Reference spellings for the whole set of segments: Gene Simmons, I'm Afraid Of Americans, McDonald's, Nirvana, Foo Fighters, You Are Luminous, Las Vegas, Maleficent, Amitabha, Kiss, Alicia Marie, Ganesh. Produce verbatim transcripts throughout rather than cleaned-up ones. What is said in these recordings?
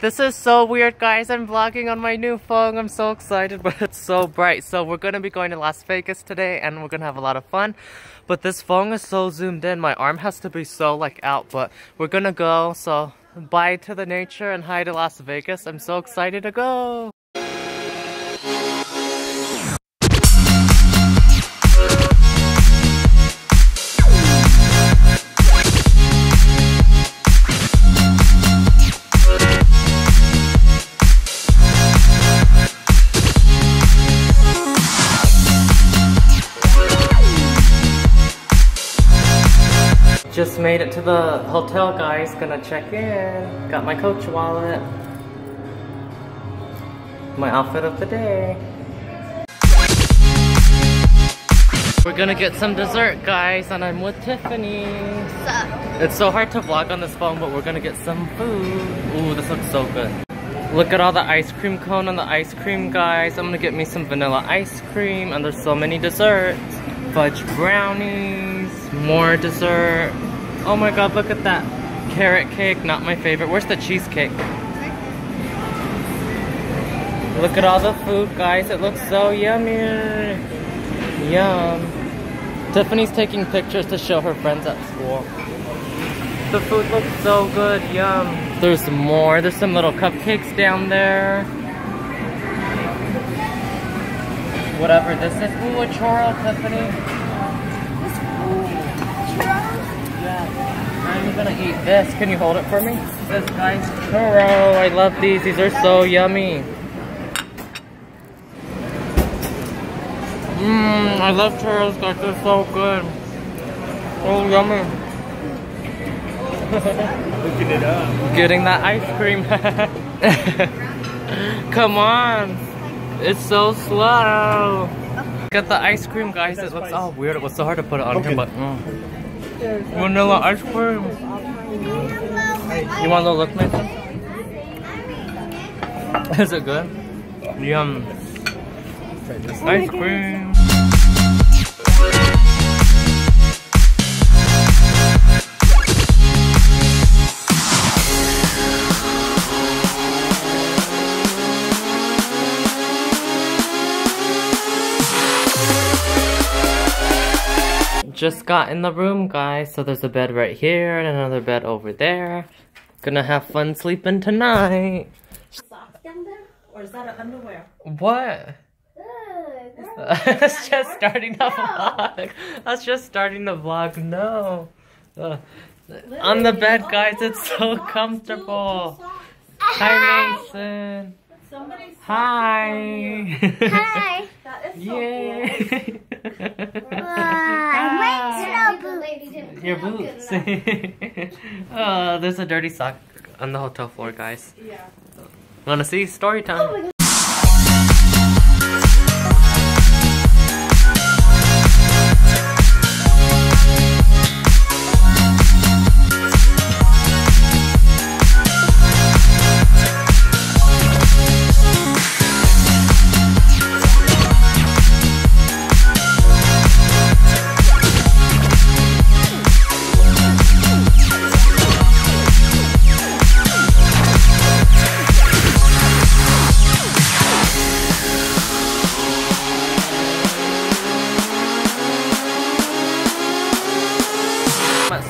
This is so weird, guys. I'm vlogging on my new phone. I'm so excited, but it's so bright. So we're going to be going to Las Vegas today, and we're going to have a lot of fun. But this phone is so zoomed in. My arm has to be so, like, out. But we're going to go. So bye to the nature and hi to Las Vegas. I'm so excited to go. Just made it to the hotel, guys. Gonna check in. Got my Coach wallet. My outfit of the day. We're gonna get some dessert, guys, and I'm with Tiffany. Sup? It's so hard to vlog on this phone, but we're gonna get some food. Ooh, this looks so good. Look at all the ice cream cone and the ice cream, guys. I'm gonna get me some vanilla ice cream, and there's so many desserts. Fudge brownies, more dessert. Oh my god, look at that. Carrot cake, not my favorite. Where's the cheesecake? Look at all the food, guys. It looks so yummy. Yum. Tiffany's taking pictures to show her friends at school. The food looks so good. Yum. There's more. There's some little cupcakes down there. Whatever this is. Ooh, a churro, Tiffany. This churros? Yeah. I'm gonna eat this. Can you hold it for me? This guy's churro. I love these. These are so yummy. Mmm, I love churros, guys. They're so good. So yummy. Looking it up. Getting that ice cream. Come on. It's so slow. Got the ice cream, guys. It looks all weird. It was so hard to put it on okay. here, but mm. vanilla ice cream. You want a little look, Nathan? Is it good? Yum. Ice cream. Just got in the room, guys. So there's a bed right here and another bed over there. Gonna have fun sleeping tonight. Sock down there? Or is that an underwear? What? That's just starting the vlog. That's just starting the vlog. No. Uh, on the bed, guys. Oh, it's so socks, comfortable. Dude, Hi, Mason. Hi. Hi. That is so yeah. cool. Wow. Boots. Your boots. Oh, there's a dirty sock on the hotel floor, guys. Yeah. Wanna see? Story time.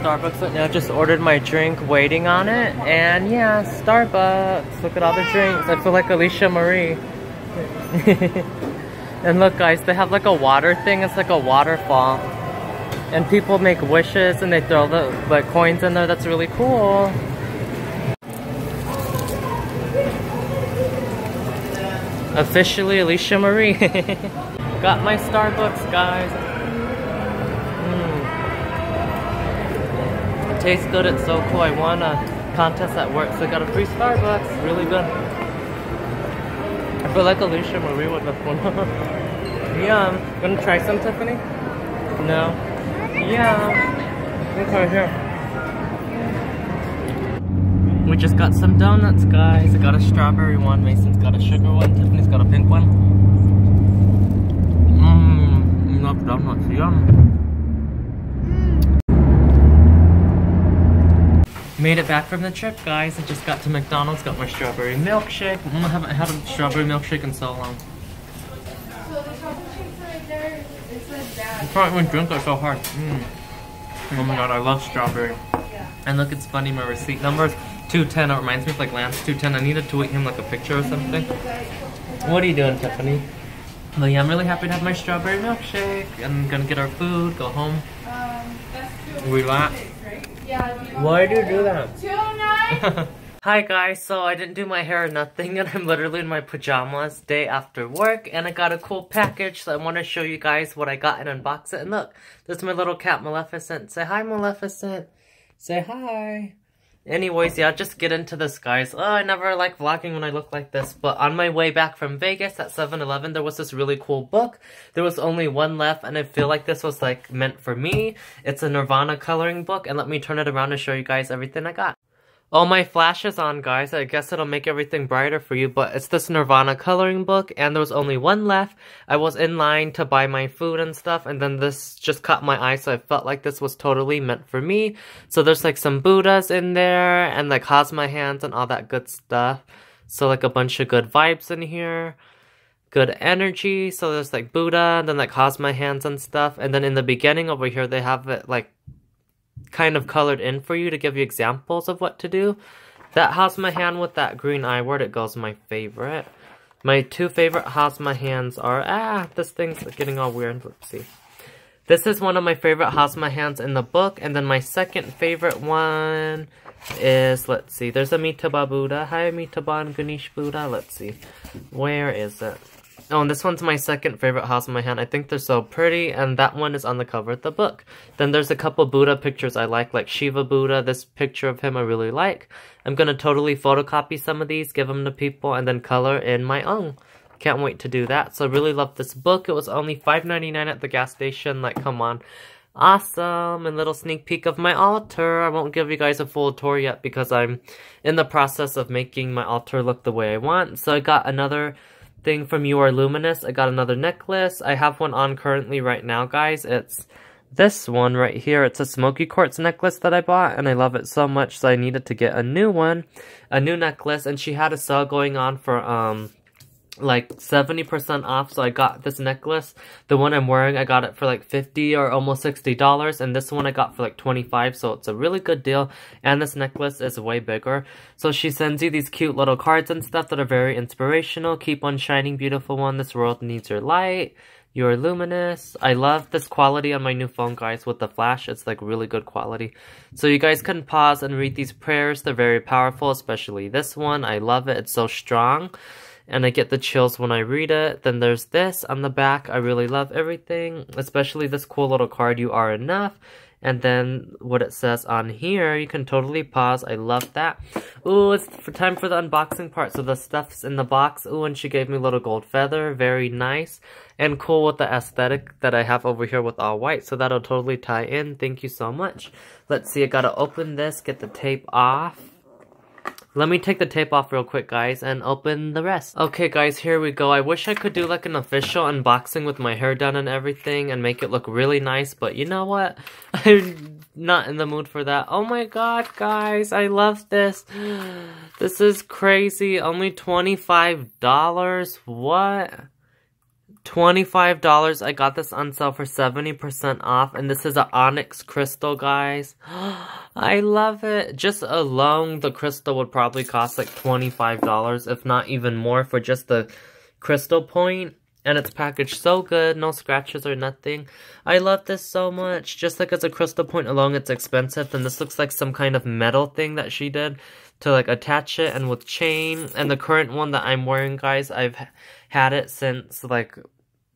Starbucks right now, just ordered my drink, waiting on it, and yeah, Starbucks. Look at all the drinks. I feel like Alicia Marie. And look, guys, they have like a water thing. It's like a waterfall, and people make wishes and they throw the, the coins in there. That's really cool. Officially Alicia Marie. Got my Starbucks, guys. Tastes good, it's so cool. I won a contest at work, so I got a free Starbucks. Really good. I feel like Alicia Marie with this one. Yum. Gonna try some, Tiffany? No? Yeah. Look right here. We just got some donuts, guys. I got a strawberry one, Mason's got a sugar one, Tiffany's got a pink one. Mmm, love donuts. Yum. Made it back from the trip, guys. I just got to McDonald's, got my strawberry milkshake. Mm, I haven't had a strawberry milkshake in so long. So the chocolate shakes right there, it says that. I probably wouldn't drink that so hard. Mm. Oh my god, I love strawberry. Yeah. And look, it's funny, my receipt number is two ten. It reminds me of like Lance two ten. I needed to tweet him like a picture or something. What are you doing, Tiffany? But yeah, I'm really happy to have my strawberry milkshake. I'm gonna get our food, go home, um, relax. Yeah, why do you do that? Tonight. Hi guys, so I didn't do my hair or nothing and I'm literally in my pajamas day after work, and I got a cool package, so I want to show you guys what I got and unbox it. And look, this is my little cat Maleficent. Say hi, Maleficent. Say hi. Anyways, yeah, just get into this, guys. Oh, I never like vlogging when I look like this, but on my way back from Vegas at seven eleven, there was this really cool book. There was only one left, and I feel like this was, like, meant for me. It's a Nirvana coloring book, and let me turn it around to show you guys everything I got. Oh, my flash is on, guys. I guess it'll make everything brighter for you, but it's this Nirvana coloring book, and there was only one left. I was in line to buy my food and stuff, and then this just caught my eye, so I felt like this was totally meant for me. So there's, like, some Buddhas in there, and, like, Hazma hands and all that good stuff. So, like, a bunch of good vibes in here. Good energy. So there's, like, Buddha, and then, like, Hazma hands and stuff. And then in the beginning over here, they have it, like, kind of colored in for you to give you examples of what to do. That Hazma hand with that green eye, where'd it go, is my favorite. My two favorite Hazma hands are, ah, this thing's getting all weird. Let's see. This is one of my favorite Hazma hands in the book, and then my second favorite one is, let's see, there's Amitabha Buddha. Hi, Amitabha and Ganesh Buddha. Let's see, where is it? Oh, and this one's my second favorite Hazma hand. I think they're so pretty, and that one is on the cover of the book. Then there's a couple Buddha pictures I like, like Shiva Buddha. This picture of him I really like. I'm gonna totally photocopy some of these, give them to people, and then color in my own. Can't wait to do that. So I really love this book. It was only five ninety-nine at the gas station. Like, come on. Awesome, and little sneak peek of my altar. I won't give you guys a full tour yet because I'm in the process of making my altar look the way I want. So I got another thing from You Are Luminous. I got another necklace. I have one on currently right now, guys. It's this one right here. It's a smoky quartz necklace that I bought, and I love it so much, so I needed to get a new one, a new necklace. And she had a sale going on for um like seventy percent off, so I got this necklace. The one I'm wearing, I got it for like fifty or almost sixty dollars, and this one I got for like twenty-five, so it's a really good deal. And this necklace is way bigger. So she sends you these cute little cards and stuff that are very inspirational. Keep on shining, beautiful one. This world needs your light. You are luminous. I love this quality on my new phone, guys, with the flash. It's like really good quality. So you guys can pause and read these prayers. They're very powerful, especially this one. I love it. It's so strong. And I get the chills when I read it. Then there's this on the back. I really love everything, especially this cool little card, You Are Enough. And then what it says on here, you can totally pause. I love that. Ooh, it's time for the unboxing part. So the stuff's in the box. Ooh, and she gave me a little gold feather. Very nice. And cool with the aesthetic that I have over here with all white. So that'll totally tie in. Thank you so much. Let's see, I gotta open this, get the tape off. Let me take the tape off real quick, guys, and open the rest. Okay, guys, here we go. I wish I could do, like, an official unboxing with my hair done and everything and make it look really nice, but you know what? I'm not in the mood for that. Oh, my God, guys, I love this. This is crazy. Only twenty-five dollars. What? twenty-five dollars. I got this on sale for seventy percent off, and this is an onyx crystal, guys. I love it. Just alone, the crystal would probably cost like twenty-five dollars, if not even more, for just the crystal point. And it's packaged so good, no scratches or nothing. I love this so much. Just like as a crystal point alone, it's expensive. And this looks like some kind of metal thing that she did to like attach it, and with chain. And the current one that I'm wearing, guys, I've had it since like,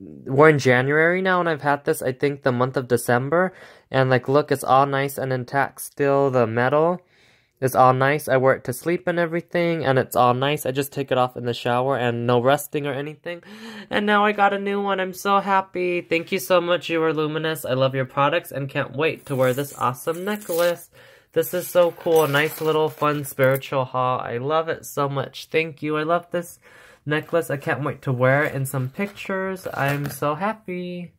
we're in January now, and I've had this, I think, the month of December. And like, look, it's all nice and intact still. The metal is all nice. I wear it to sleep and everything, and it's all nice. I just take it off in the shower, and no rusting or anything. And now I got a new one. I'm so happy. Thank you so much, You Are Luminous. I love your products and can't wait to wear this awesome necklace. This is so cool. Nice little fun spiritual haul. I love it so much. Thank you. I love this necklace. I can't wait to wear it in some pictures. I'm so happy.